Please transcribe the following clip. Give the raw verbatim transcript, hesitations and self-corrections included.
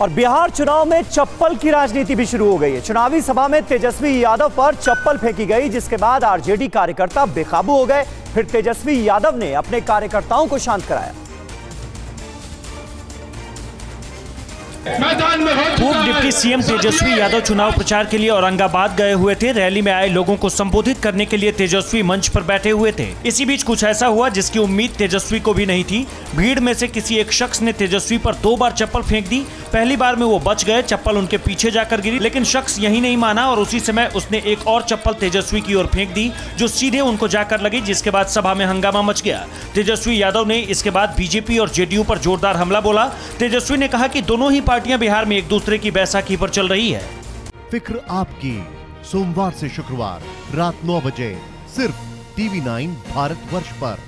और बिहार चुनाव में चप्पल की राजनीति भी शुरू हो गई है। चुनावी सभा में तेजस्वी यादव पर चप्पल फेंकी गई, जिसके बाद आरजेडी कार्यकर्ता बेकाबू हो गए। फिर तेजस्वी यादव ने अपने कार्यकर्ताओं को शांत कराया। पूर्व डिप्टी सीएम तेजस्वी यादव चुनाव प्रचार के लिए औरंगाबाद गए हुए थे। रैली में आए लोगों को संबोधित करने के लिए तेजस्वी मंच पर बैठे हुए थे। इसी बीच कुछ ऐसा हुआ जिसकी उम्मीद तेजस्वी को भी नहीं थी। भीड़ में से किसी एक शख्स ने तेजस्वी पर दो बार चप्पल फेंक दी। पहली बार में वो बच गए, चप्पल उनके पीछे जाकर गिरी, लेकिन शख्स यही नहीं माना और उसी समय उसने एक और चप्पल तेजस्वी की ओर फेंक दी, जो सीधे उनको जाकर लगी, जिसके बाद सभा में हंगामा मच गया। तेजस्वी यादव ने इसके बाद बीजेपी और जेडीयू पर जोरदार हमला बोला। तेजस्वी ने कहा कि दोनों ही पार्टियां बिहार में एक दूसरे की बैसाखी पर चल रही है। फिक्र आपकी, सोमवार से शुक्रवार रात नौ बजे सिर्फ टीवी नाइन भारत वर्ष पर।